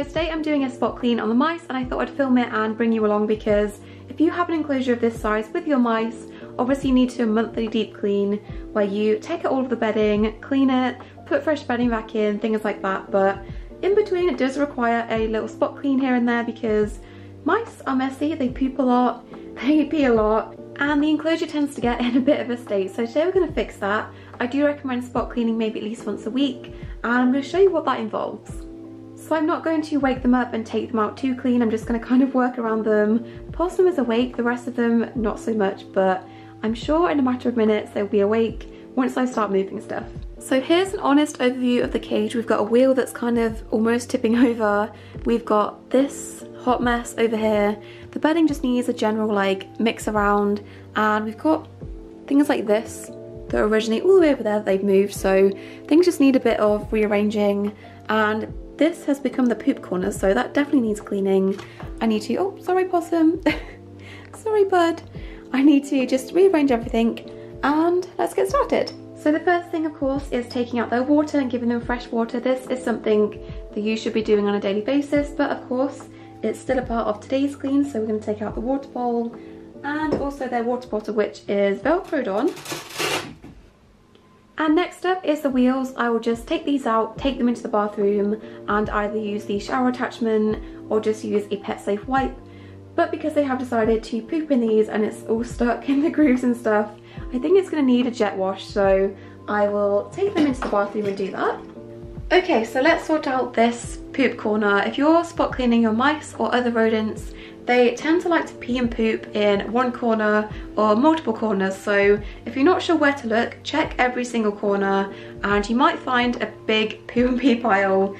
So today I'm doing a spot clean on the mice, and I thought I'd film it and bring you along, because if you have an enclosure of this size with your mice, obviously you need to do a monthly deep clean where you take out all of the bedding, clean it, put fresh bedding back in, things like that. But in between, it does require a little spot clean here and there, because mice are messy, they poop a lot, they pee a lot, and the enclosure tends to get in a bit of a state. So today we're going to fix that. I do recommend spot cleaning maybe at least once a week, and I'm going to show you what that involves. So I'm not going to wake them up and take them out to clean, I'm just going to kind of work around them. The possum is awake, the rest of them not so much, but I'm sure in a matter of minutes they'll be awake once I start moving stuff. So here's an honest overview of the cage. We've got a wheel that's kind of almost tipping over. We've got this hot mess over here. The bedding just needs a general like mix around, and we've got things like this that are originally all the way over there that they've moved, so things just need a bit of rearranging. And this has become the poop corner, so that definitely needs cleaning. I need to, oh sorry possum, sorry bud. I need to just rearrange everything, and let's get started. So the first thing of course is taking out their water and giving them fresh water. This is something that you should be doing on a daily basis, but of course it's still a part of today's clean, so we're going to take out the water bowl and also their water bottle, which is velcroed on. And next up is the wheels. I will just take these out, take them into the bathroom, and either use the shower attachment or just use a pet safe wipe. But because they have decided to poop in these and it's all stuck in the grooves and stuff, I think it's going to need a jet wash, so I will take them into the bathroom and do that. Okay, so let's sort out this poop corner. If you're spot cleaning your mice or other rodents, they tend to like to pee and poop in one corner or multiple corners, so if you're not sure where to look, check every single corner and you might find a big poo and pee pile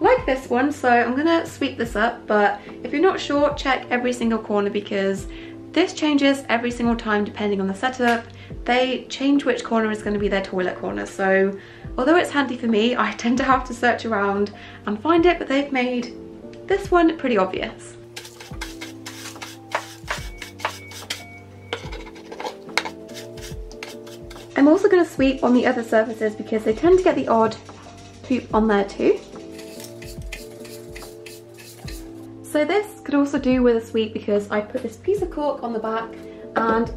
like this one. So I'm gonna sweep this up, but if you're not sure, check every single corner, because this changes every single time depending on the setup. They change which corner is going to be their toilet corner, so although it's handy for me, I tend to have to search around and find it, but they've made this one pretty obvious. I'm also going to sweep on the other surfaces because they tend to get the odd poop on there too. So this could also do with a sweep, because I put this piece of cork on the back, and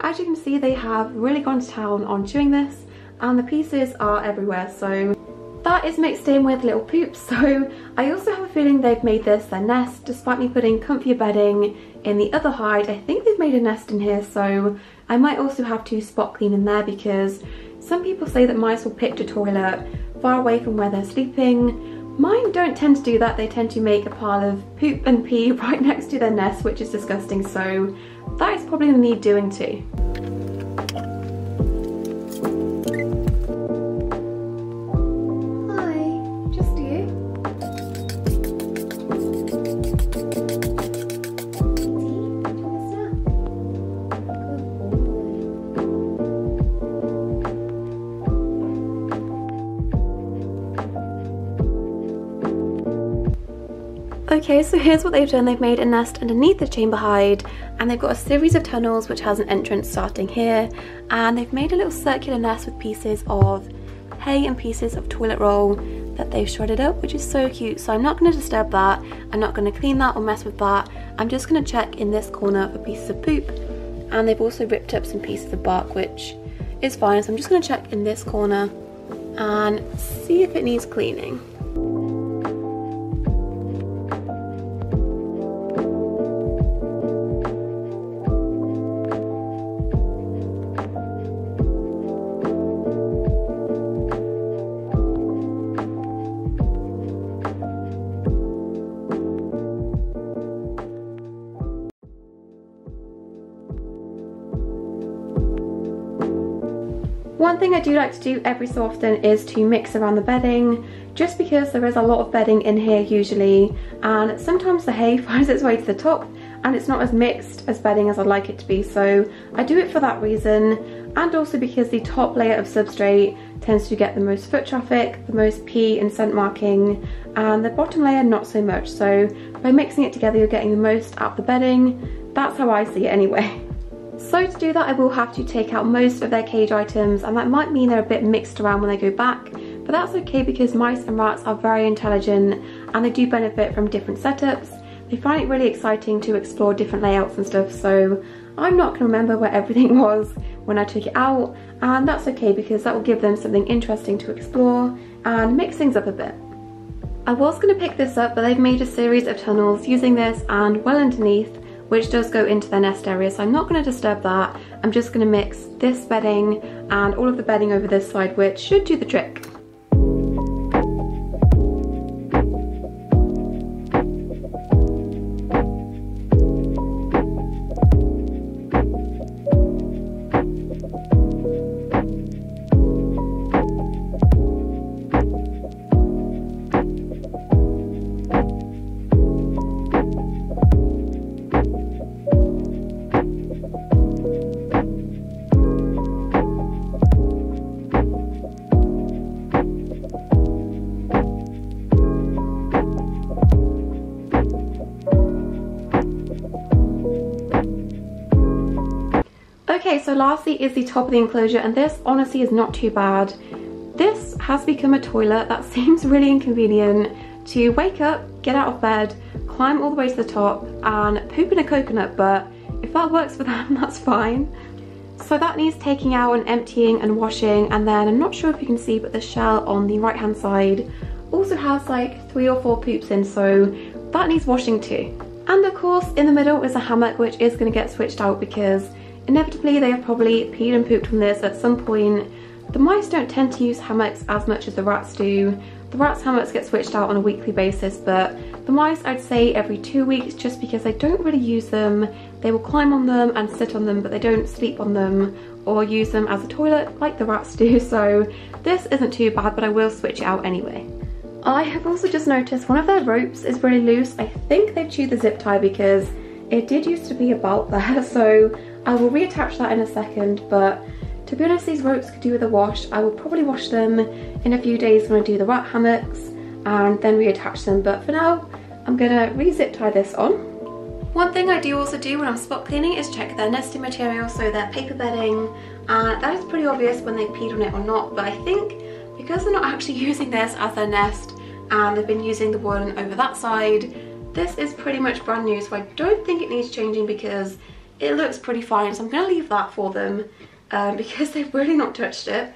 as you can see they have really gone to town on chewing this, and the pieces are everywhere, so that is mixed in with little poops. So I also have a feeling they've made this their nest, despite me putting comfier bedding in the other hide. I think they've made a nest in here, so I might also have to spot clean in there, because some people say that mice will pick a toilet far away from where they're sleeping. Mine don't tend to do that, they tend to make a pile of poop and pee right next to their nest, which is disgusting, so that is probably going to need doing too. Hi, just you. Okay, so here's what they've done. They've made a nest underneath the chamber hide, and they've got a series of tunnels which has an entrance starting here, and they've made a little circular nest with pieces of hay and pieces of toilet roll that they've shredded up, which is so cute. So I'm not going to disturb that, I'm not going to clean that or mess with that, I'm just going to check in this corner for pieces of poop. And they've also ripped up some pieces of bark, which is fine, so I'm just going to check in this corner and see if it needs cleaning. One thing I do like to do every so often is to mix around the bedding, just because there is a lot of bedding in here usually, and sometimes the hay finds its way to the top and it's not as mixed as bedding as I'd like it to be, so I do it for that reason, and also because the top layer of substrate tends to get the most foot traffic, the most pee and scent marking, and the bottom layer not so much, so by mixing it together you're getting the most out of the bedding. That's how I see it anyway. So to do that I will have to take out most of their cage items, and that might mean they're a bit mixed around when they go back, but that's okay because mice and rats are very intelligent and they do benefit from different setups. They find it really exciting to explore different layouts and stuff, so I'm not going to remember where everything was when I took it out, and that's okay because that will give them something interesting to explore and mix things up a bit. I was going to pick this up, but they've made a series of tunnels using this and well underneath, which does go into their nest area, so I'm not going to disturb that. I'm just going to mix this bedding and all of the bedding over this side, which should do the trick. So lastly is the top of the enclosure, and this honestly is not too bad. This has become a toilet that seems really inconvenient to wake up, get out of bed, climb all the way to the top and poop in a coconut, but if that works for them, that's fine. So that needs taking out and emptying and washing, and then I'm not sure if you can see, but the shell on the right hand side also has like 3 or 4 poops in, so that needs washing too. And of course in the middle is a hammock, which is going to get switched out because inevitably they have probably peed and pooped from this at some point. The mice don't tend to use hammocks as much as the rats do. The rats' hammocks get switched out on a weekly basis, but the mice I'd say every 2 weeks, just because they don't really use them. They will climb on them and sit on them, but they don't sleep on them or use them as a toilet like the rats do, so this isn't too bad, but I will switch it out anyway. I have also just noticed one of their ropes is really loose. I think they've chewed the zip tie because it did used to be about there, so I will reattach that in a second, but to be honest these ropes could do with a wash. I will probably wash them in a few days when I do the rat hammocks and then reattach them, but for now I'm gonna re-zip tie this on. One thing I do also do when I'm spot cleaning is check their nesting material, so their paper bedding, and that is pretty obvious when they peed on it or not, but I think because they're not actually using this as their nest and they've been using the one over that side, this is pretty much brand new, so I don't think it needs changing because it looks pretty fine, so I'm going to leave that for them because they've really not touched it.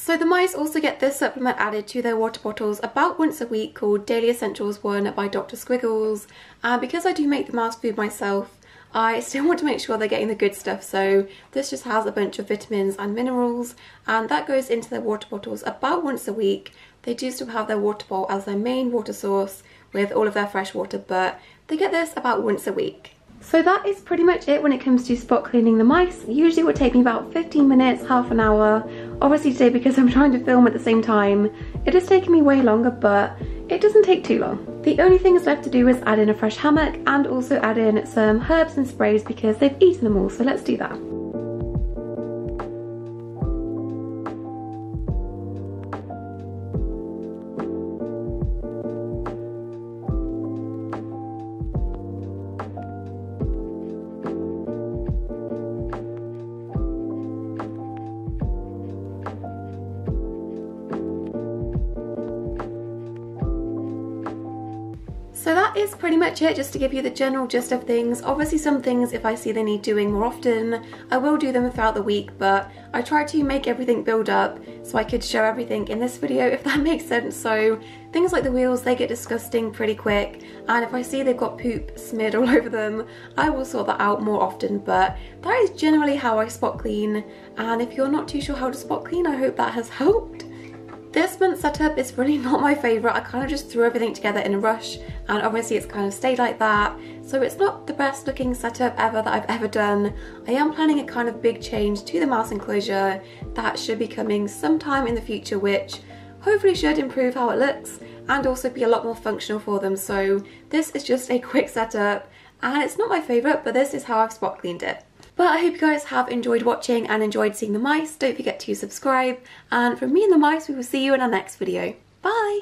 So the mice also get this supplement added to their water bottles about once a week called Daily Essentials 1 by Dr. Squiggles, and because I do make the mouse food myself, I still want to make sure they're getting the good stuff, so this just has a bunch of vitamins and minerals, and that goes into their water bottles about once a week. They do still have their water bowl as their main water source with all of their fresh water, but they get this about once a week. So that is pretty much it when it comes to spot cleaning the mice. Usually it would take me about 15 minutes, half an hour. Obviously today, because I'm trying to film at the same time, it has taken me way longer, but it doesn't take too long. The only things left to do is add in a fresh hammock and also add in some herbs and sprays because they've eaten them all, so let's do that. So that is pretty much it, just to give you the general gist of things. Obviously some things, if I see they need doing more often, I will do them throughout the week, but I try to make everything build up so I could show everything in this video, if that makes sense. So things like the wheels, they get disgusting pretty quick, and if I see they've got poop smeared all over them, I will sort that out more often, but that is generally how I spot clean. And if you're not too sure how to spot clean, I hope that has helped. This month's setup is really not my favourite. I kind of just threw everything together in a rush, and obviously it's kind of stayed like that, so it's not the best looking setup ever that I've ever done. I am planning a kind of big change to the mouse enclosure that should be coming sometime in the future, which hopefully should improve how it looks and also be a lot more functional for them. So this is just a quick setup, and it's not my favourite, but this is how I've spot cleaned it. But I hope you guys have enjoyed watching and enjoyed seeing the mice. Don't forget to subscribe, and from me and the mice, we will see you in our next video. Bye!